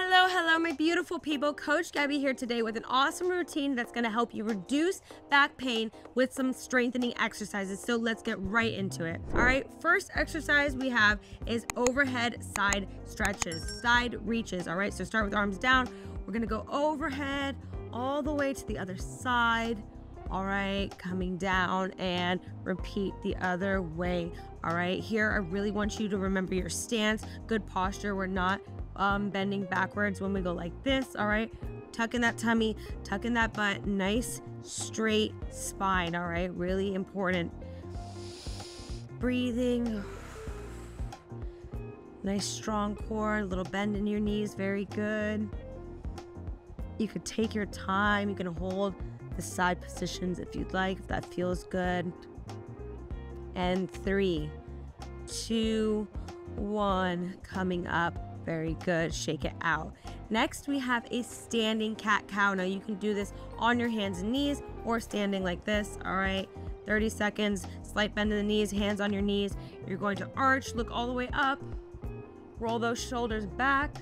Hello, my beautiful people. Coach Gaby here today with an awesome routine that's going to help you reduce back pain with some strengthening exercises. So let's get right into it. All right, first exercise we have is overhead side stretches, side reaches. All right, so start with arms down. We're going to go overhead all the way to the other side. All right, coming down and repeat the other way. All right, here I really want you to remember your stance, good posture. We're not bending backwards when we go like this. All right, tuck in that tummy, tuck in that butt, nice straight spine. All right, really important. Breathing, nice strong core, a little bend in your knees, very good. You could take your time, you can hold the side positions if you'd like, if that feels good. And 3, 2, 1, coming up. Very good, shake it out. Next, we have a standing cat-cow. Now you can do this on your hands and knees or standing like this, all right? 30 seconds, slight bend in the knees, hands on your knees. You're going to arch, look all the way up, roll those shoulders back,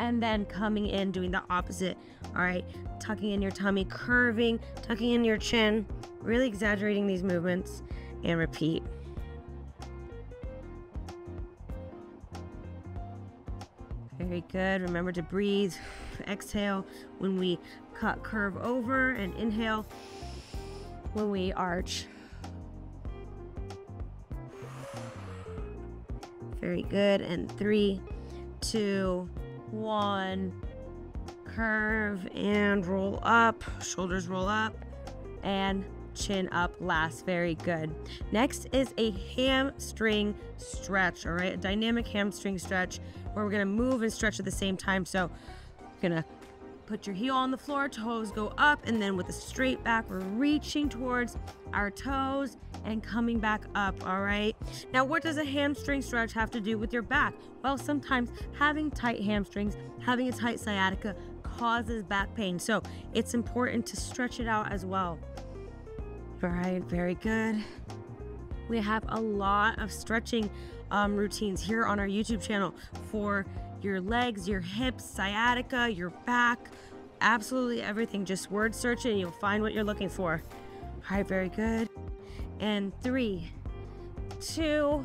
and then coming in, doing the opposite, all right? Tucking in your tummy, curving, tucking in your chin, really exaggerating these movements, and repeat. Very good. Remember to breathe. Exhale when we curve over, and inhale when we arch. Very good. And 3, 2, 1. Curve and roll up. Shoulders roll up and chin up last. Very good. Next is a hamstring stretch, all right? A dynamic hamstring stretch where we're gonna move and stretch at the same time. So you're gonna put your heel on the floor, toes go up, and then with a straight back, we're reaching towards our toes and coming back up, all right? Now, what does a hamstring stretch have to do with your back? Well, sometimes having tight hamstrings, having a tight sciatica causes back pain. So it's important to stretch it out as well. All right, very good. We have a lot of stretching routines here on our YouTube channel for your legs, your hips, sciatica, your back, absolutely everything. Just word search it and you'll find what you're looking for. All right, very good. And 3, 2,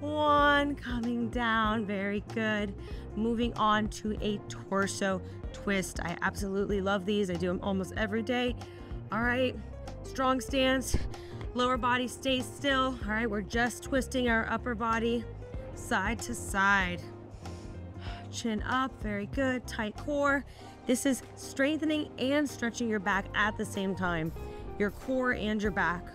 1, coming down. Very good. Moving on to a torso twist. I absolutely love these. I do them almost every day. All right. Strong stance, lower body stays still. All right, we're just twisting our upper body side to side. Chin up, very good, tight core. This is strengthening and stretching your back at the same time, your core and your back.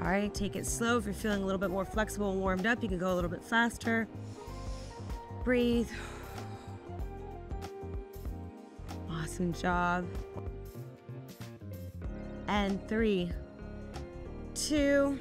All right, take it slow. If you're feeling a little bit more flexible and warmed up, you can go a little bit faster. Breathe. Awesome job. And 3, 2,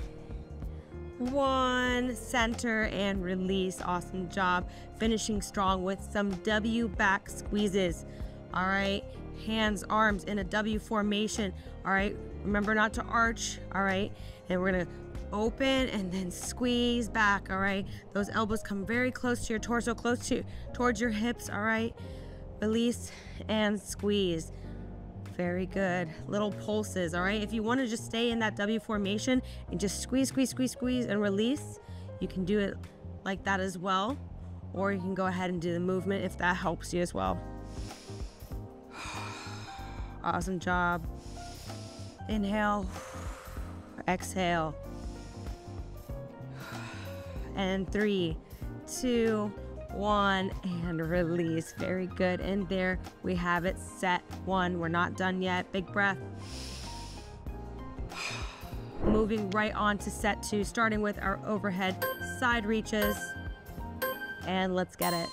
1, center and release. Awesome job. Finishing strong with some W back squeezes. All right, hands, arms in a W formation. All right, remember not to arch. All right, and we're gonna open and then squeeze back. All right, those elbows come very close to your torso, close to towards your hips. All right, release and squeeze. Very good. Little pulses, all right? If you want to just stay in that W formation and just squeeze, squeeze, squeeze, squeeze, and release, you can do it like that as well. Or you can go ahead and do the movement if that helps you as well. Awesome job. Inhale. Exhale. And 3, 2, 1, and release. Very good. And there we have it, set one. We're not done yet. Big breath. Moving right on to set two, starting with our overhead side reaches. And let's get it.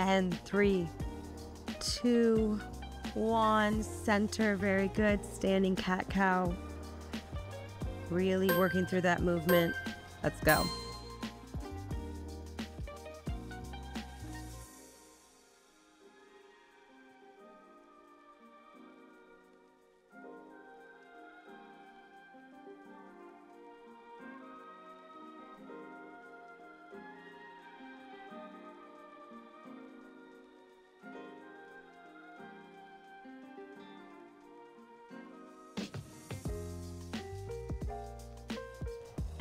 and 3, 2, 1, center. Very good. Standing cat cow. Really working through that movement. Let's go.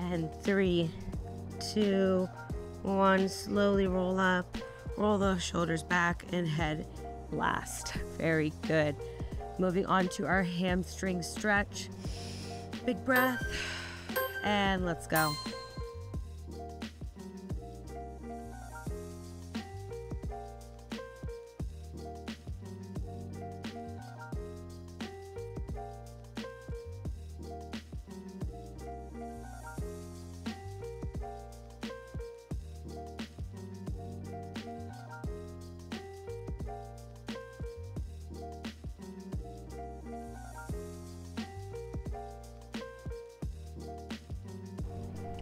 And 3, 2, 1, slowly roll up, roll those shoulders back and head last. Very good. Moving on to our hamstring stretch. Big breath and let's go.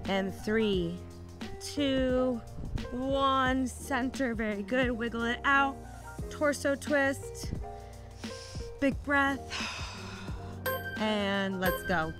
And 3, 2, 1, center. Very good. Wiggle it out. Torso twist. Big breath. And let's go.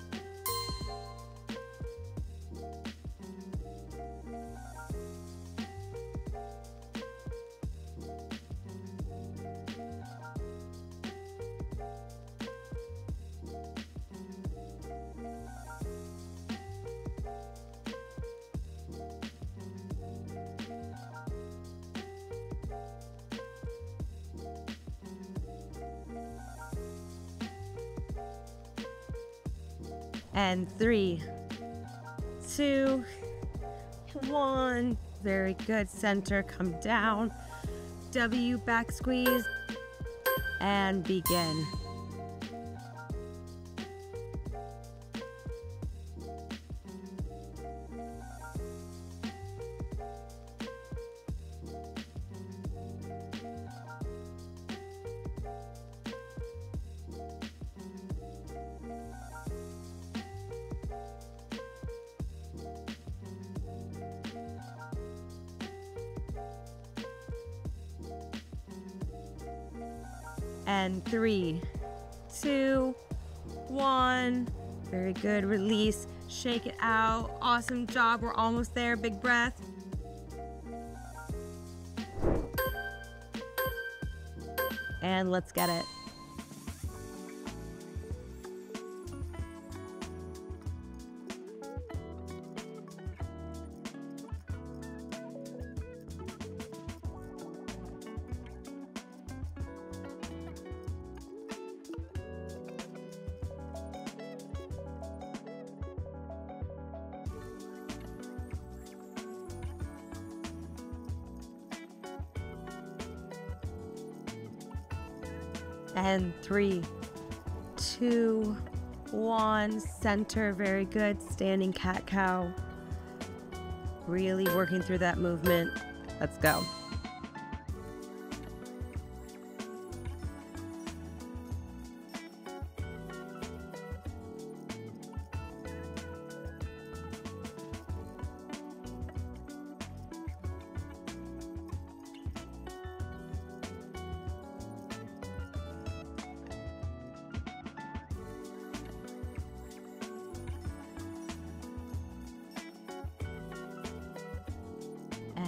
And 3, 2, 1. Very good. Center, come down. W, back squeeze, and begin. And 3, 2, 1. Very good. Release. Shake it out. Awesome job. We're almost there. Big breath. And let's get it. And 3, 2, 1, center. Very good. Standing cat cow. Really working through that movement. Let's go.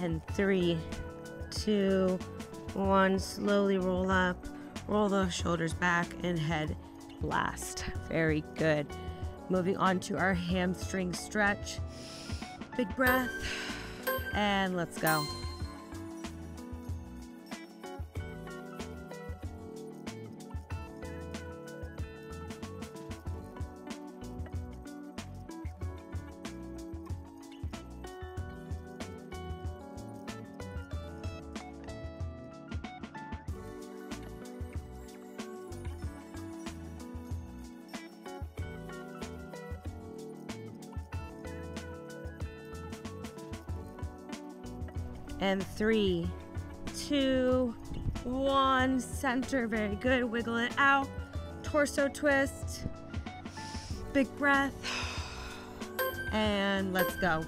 And 3, 2, 1, slowly roll up, roll those shoulders back and head last. Very good. Moving on to our hamstring stretch. Big breath and let's go. And 3, two, one, center, very good. Wiggle it out, torso twist, big breath, and let's go.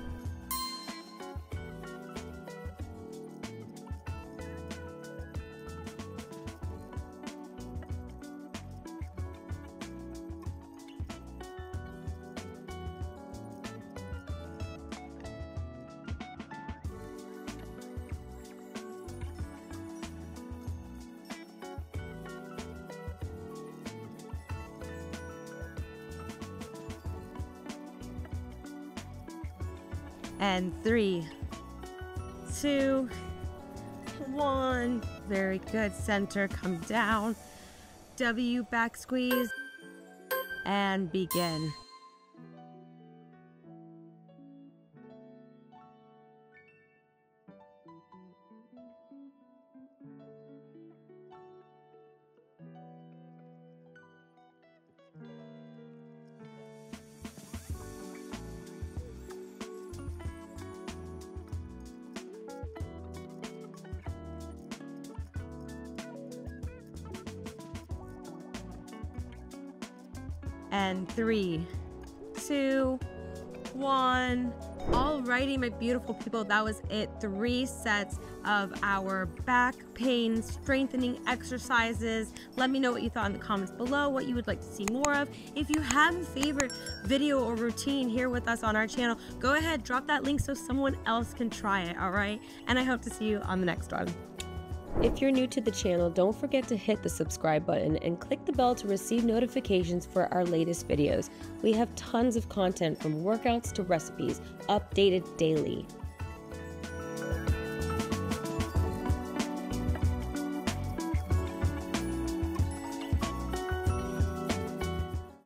And 3, 2, 1. Very good. Center, come down. W, back squeeze. And begin. And 3, 2, 1. Alrighty, my beautiful people, that was it. 3 sets of our back pain strengthening exercises. Let me know what you thought in the comments below, what you would like to see more of. If you have a favorite video or routine here with us on our channel, go ahead, drop that link so someone else can try it, alright? And I hope to see you on the next one. If you're new to the channel, don't forget to hit the subscribe button and click the bell to receive notifications for our latest videos. We have tons of content from workouts to recipes, updated daily.